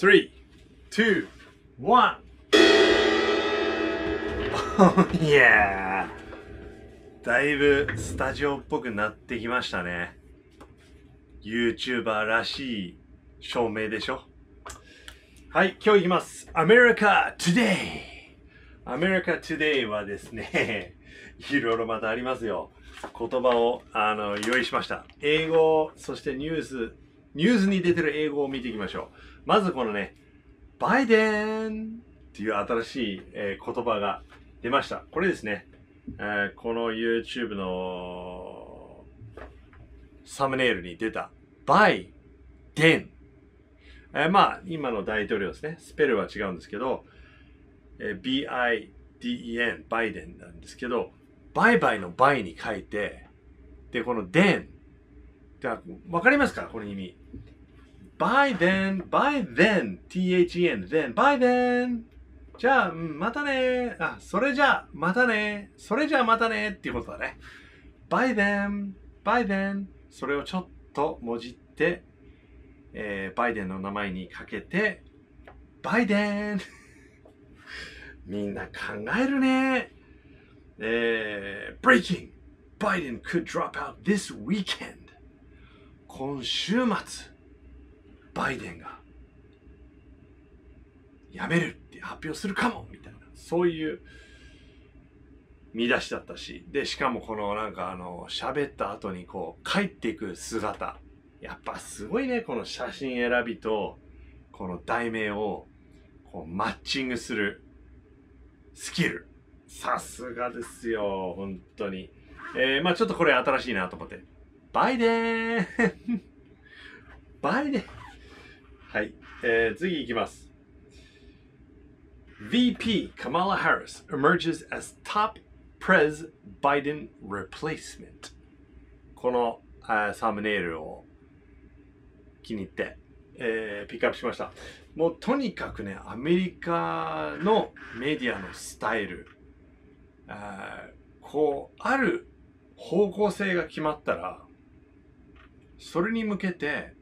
3, 2, 1.いやー、だいぶスタジオっぽくなってきましたね。 YouTuber らしい照明でしょ。はい、今日いきます。 America Today。 America Today はですね、いろいろまたありますよ。言葉を用意しました。英語、そしてニュースに出てる英語を見ていきましょう。まずこのね、バイデンっていう新しい、言葉が出ました。これですね、この YouTube のサムネイルに出たバイデン。まあ、今の大統領ですね。スペルは違うんですけど、B-I-D-E-N、バイデンなんですけど、バイバイのバイに書いて、で、このデン。わかりますか、この意味。by then, THEN, then, by then! じゃあ、またね。あ、それじゃあ、またね。それじゃあ、またね。っていうことだね。by then. それをちょっともじって、バイデンの名前にかけて、バイデン。みんな考えるね。Breaking! Biden could drop out this weekend. 今週末、バイデンが辞めるって発表するかもみたいな、そういう見出しだったし、で、しかもこのなんか喋った後にこう帰っていく姿。やっぱすごいね、この写真選びとこの題名をこうマッチングするスキル。さすがですよ、本当に。まあちょっとこれ新しいなと思って。バイデンバイデンはい、次いきます。VP Kamala Harris emerges as top Pres Biden replacement。 このサムネイルを気に入って、ピックアップしました。もうとにかくね、アメリカのメディアのスタイル、こうある方向性が決まったら、それに向けて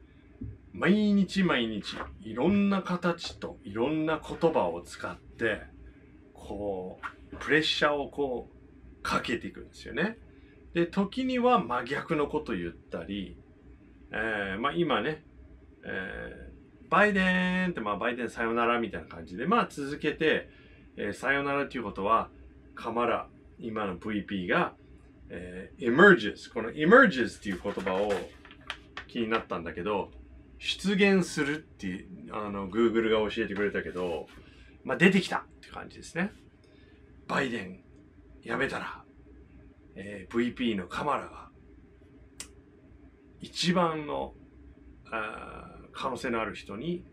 毎日いろんな形といろんな言葉を使ってこうプレッシャーをこうかけていくんですよね。で、時には真逆のこと言ったり、まあ今ね、バイデンって、まあバイデンさよならみたいな感じで、まあ続けて、さよならということはカマラ、今の VP が、emerges、 この emerges っていう言葉を気になったんだけど、出現するってGoogle が教えてくれたけど、まあ出てきたって感じですね。バイデン辞めたら、VP のカマラが一番の可能性のある人に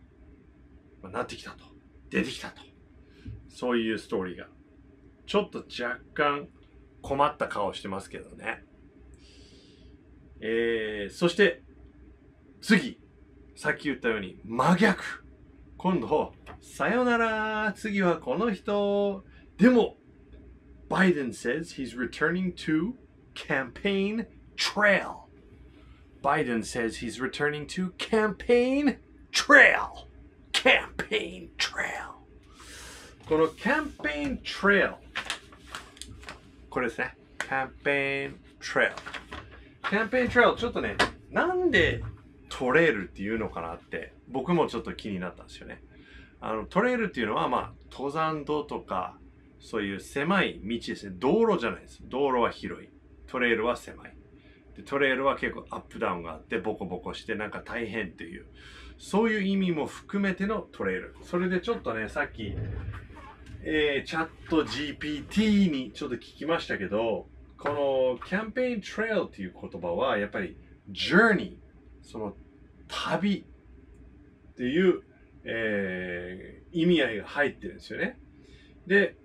なってきたと、出てきたと、そういうストーリーが。ちょっと若干困った顔してますけどね。そして次、さっき言ったように真逆。今度、さよなら、次はこの人。でも、Biden says he's returning to campaign trail. Biden says he's returning to campaign trail. Campaign trail. この campaign trail。これですね。campaign trail。campaign trail、ちょっとね、なんでトレイルっていうのかなって僕もちょっと気になったんですよね。トレイルっていうのは、まあ登山道とかそういう狭い道ですね。道路じゃないです。道路は広い、トレイルは狭い。で、トレイルは結構アップダウンがあってボコボコしてなんか大変っていう、そういう意味も含めてのトレイル。それでちょっとね、さっき、チャット GPT にちょっと聞きましたけど、このキャンペーントレイルっていう言葉はやっぱりジョーニー、その旅っていう、意味合いが入ってるんですよね。で、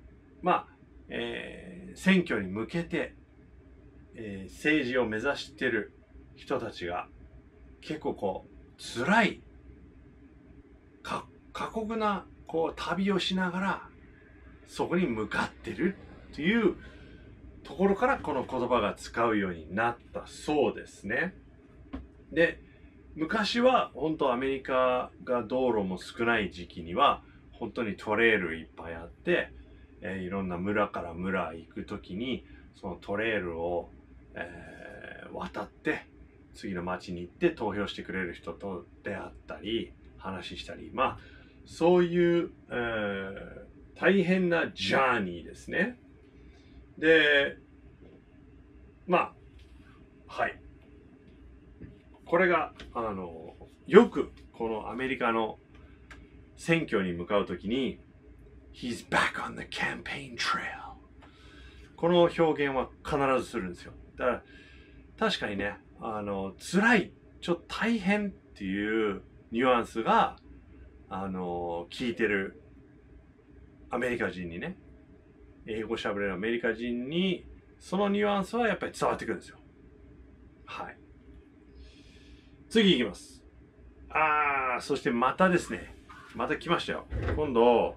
まあ、選挙に向けて、政治を目指してる人たちが結構こう辛い過酷なこう旅をしながらそこに向かってるっていうところから、この言葉が使うようになったそうですね。で、昔は本当アメリカが道路も少ない時期には本当にトレールいっぱいあって、いろんな村から村行く時にそのトレールを、渡って次の町に行って投票してくれる人と出会ったり話したり、まあそういう、大変なジャーニーですね。でまあはい、これがよくこのアメリカの選挙に向かうときに「He's back on the campaign trail」この表現は必ずするんですよ。だから確かにね、辛い、ちょっと大変っていうニュアンスが聞いてるアメリカ人にね、英語しゃべれるアメリカ人にそのニュアンスはやっぱり伝わってくるんですよ。はい、次いきます。そしてまたですね、また来ましたよ。今度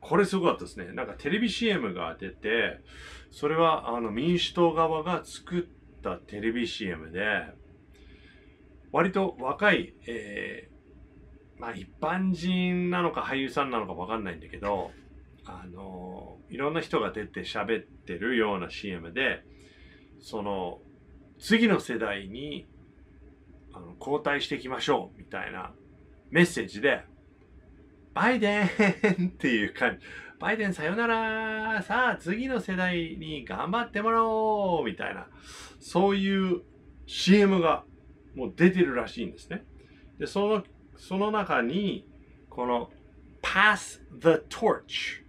これすごかったですね。なんかテレビ CM が出て、それは民主党側が作ったテレビ CM で、割と若い、まあ一般人なのか俳優さんなのか分かんないんだけど、いろんな人が出て喋ってるような CM で、その次の世代に交代していきましょうみたいなメッセージで、バイデンっていう感じ。バイデンさよなら、さあ次の世代に頑張ってもらおうみたいな、そういう CM がもう出てるらしいんですね。で、その中にこの Pass the torch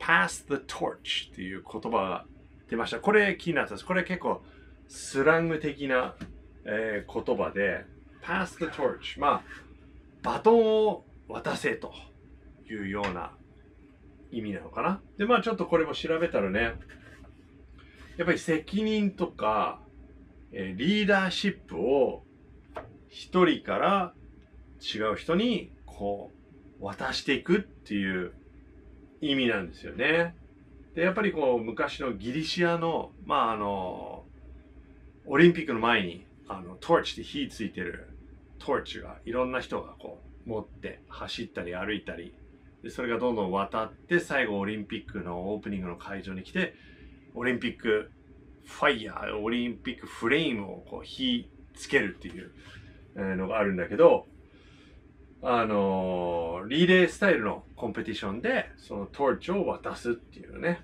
Pass the torch っていう言葉が出ました。これ気になったんです。これ結構スラング的な、言葉で Pass the torch、 まあバトンを渡せというような意味なのかな。でまあちょっとこれも調べたらね、やっぱり責任とか、リーダーシップを一人から違う人にこう渡していくっていう意味なんですよね。でやっぱりこう昔のギリシアのまあオリンピックの前にトーチで火ついてるトーチがいろんな人がこう持って走ったり歩いたりで、それがどんどん渡って最後オリンピックのオープニングの会場に来て、オリンピックファイヤー、オリンピックフレームをこう火つけるっていうのがあるんだけど、リレースタイルのコンペティションでそのトーチを渡すっていうね。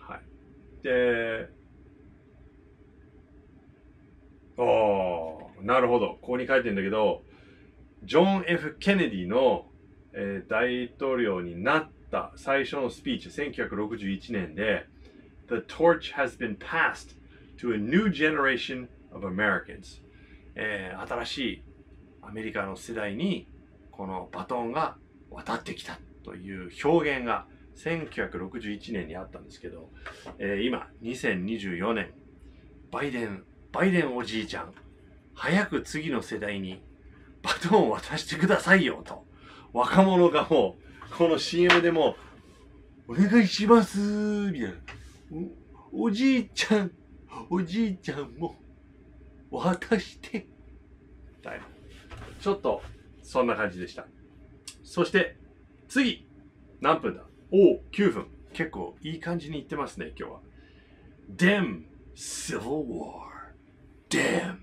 はい、でなるほど、ここに書いてるんだけど、ジョン・ F ・ケネディの、大統領になった最初のスピーチ、1961年で、The torch has been passed to a new generation of Americans、新しいアメリカの世代にこのバトンが渡ってきたという表現が1961年にあったんですけど、今、2024年、バイデンおじいちゃん、早く次の世代にバトンを渡してくださいよと、若者がもうこの CM でもお願いしますみたいな、 おじいちゃんも渡してみたいな、ちょっとそんな感じでした。そして次何分だ、9分、結構いい感じにいってますね今日は。 Damn Civil War Damn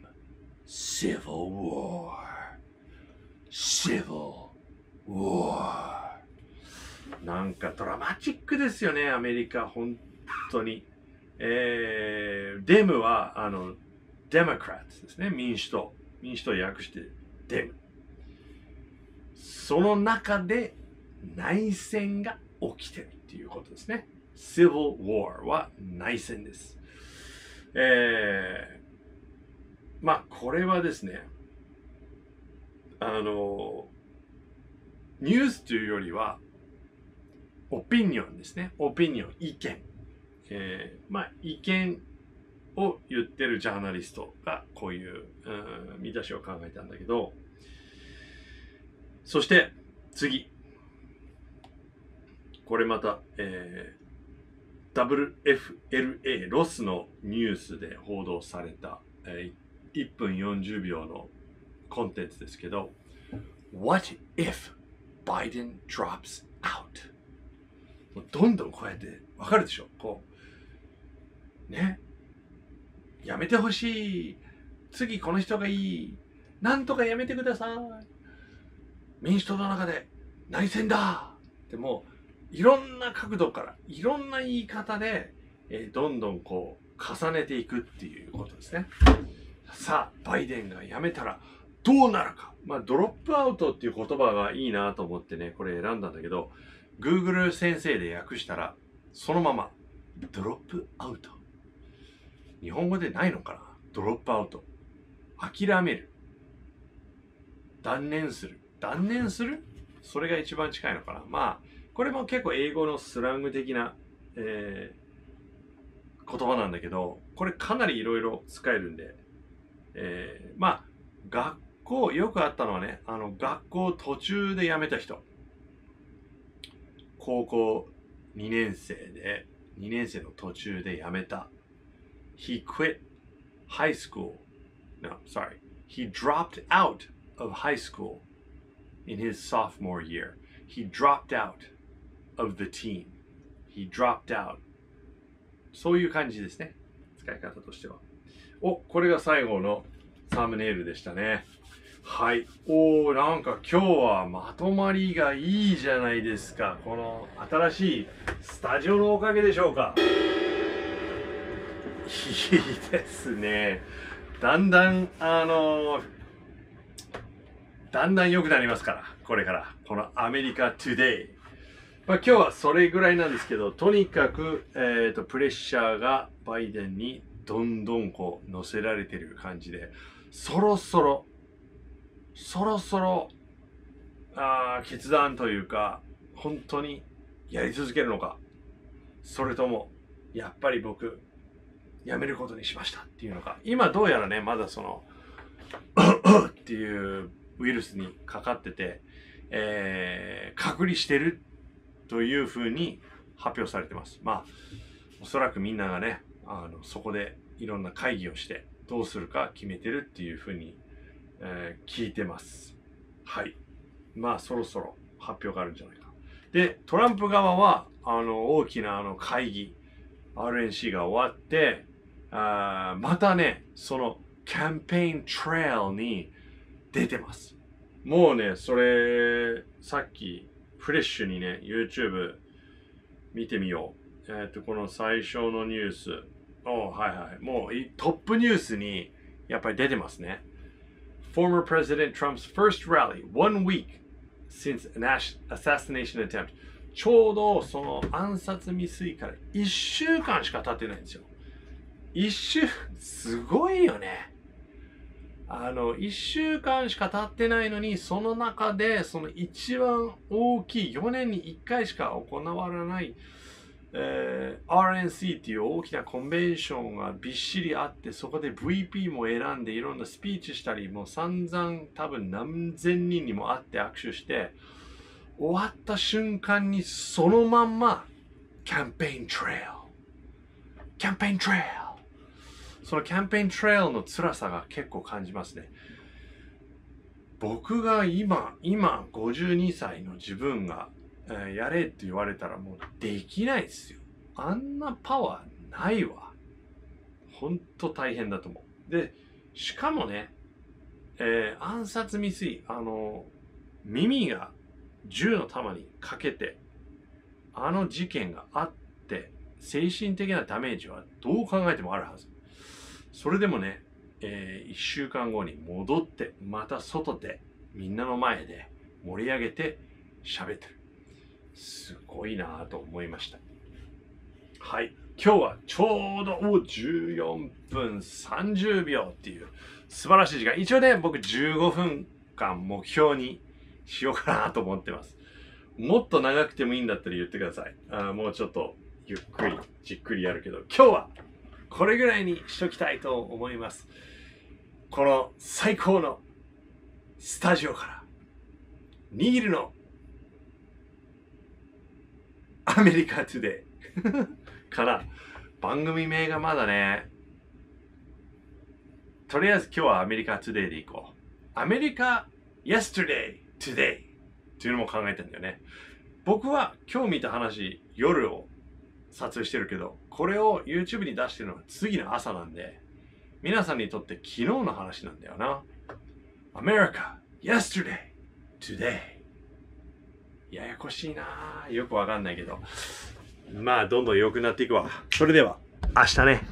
Civil War Civil War、 なんかドラマチックですよねアメリカ、本当に。デムはデモクラッツですね、民主党訳してデム。その中で内戦が起きてるっていうことですね。Civil War は内戦です。まあこれはですね、ニュースというよりはオピニオンですね。オピニオン、意見、まあ意見を言ってるジャーナリストがこういう、見出しを考えたんだけど、そして次これまた、WFLA ロスのニュースで報道された、1分40秒のコンテンツですけど、What if Biden drops out? もうどんどんこうやってわかるでしょ、こうね、やめてほしい、次この人がいい、なんとかやめてください、民主党の中で内戦だって、もういろんな角度からいろんな言い方で、どんどんこう重ねていくっていうことですね。さあバイデンが辞めたらどうなるか、まあ、ドロップアウトっていう言葉がいいなと思ってね、これ選んだんだけど Google 先生で訳したらそのままドロップアウト、日本語でないのかな、ドロップアウト、諦める、断念する、断念する、それが一番近いのかな。まあこれも結構英語のスラング的な、言葉なんだけど、これかなりいろいろ使えるんで、まあ学校よくあったのはね、学校途中で辞めた人、高校2年生で2年生の途中で辞めた、 He quit high school no sorry he dropped out of high school in his sophomore year, he dropped out of the team, he dropped out、そういう感じですね、使い方としては。お、これが最後のサムネイルでしたね。はい。おー、なんか今日はまとまりがいいじゃないですか。この新しいスタジオのおかげでしょうか。いいですね。だんだん、だんだん良くなりますから、これから。このアメリカトゥデイ。まあ、今日はそれぐらいなんですけど、とにかく、プレッシャーがバイデンにどんどんこう乗せられてる感じで、そろそろ決断というか、本当にやり続けるのか、それともやっぱり僕やめることにしましたっていうのか。今どうやらね、まだそのっていうウイルスにかかってて、隔離してるというふうに発表されてます。まあおそらくみんながね、そこでいろんな会議をしてどうするか決めてるっていうふうに、聞いてます。はい。まあそろそろ発表があるんじゃないか。でトランプ側は大きな会議 RNC が終わって、またねそのキャンペーントレイルに出てます。もうねそれさっきフレッシュにね、YouTube 見てみよう。この最初のニュース。はいはい。もうトップニュースにやっぱり出てますね。Former President Trump's first rally, one week since an assassination attempt. ちょうどその暗殺未遂から1週間しか経ってないんですよ。すごいよね。1週間しか経ってないのに、その中でその一番大きい4年に1回しか行われない、RNC っていう大きなコンベンションがびっしりあって、そこで VP も選んでいろんなスピーチしたり、もう散々多分何千人にも会って握手して、終わった瞬間にそのまんまキャンペーントレイル、そのキャンペーントレイルの辛さが結構感じますね。僕が今52歳の自分が、やれって言われたらもうできないですよ。あんなパワーないわ。ほんと大変だと思う。で、しかもね、暗殺未遂、耳が銃の弾にかけて、事件があって、精神的なダメージはどう考えてもあるはず。それでもね、1週間後に戻って、また外で、みんなの前で盛り上げて喋ってる。すごいなぁと思いました。はい。今日はちょうど14分30秒っていう素晴らしい時間。一応ね、僕15分間目標にしようかなと思ってます。もっと長くてもいいんだったら言ってください。もうちょっとゆっくり、じっくりやるけど、今日はこれぐらいにしときたいと思います。この最高のスタジオから、握るのアメリカトゥデイから、番組名がまだね、とりあえず今日はアメリカ today でいこう。アメリカ yesterday, today っていうのも考えてんだよね。僕は今日見た話、夜を撮影してるけど、これを YouTube に出してるのが次の朝なんで、皆さんにとって昨日の話なんだよな。アメリカ yesterday, today ややこしいなぁ。よくわかんないけど。まあ、どんどん良くなっていくわ。それでは、明日ね。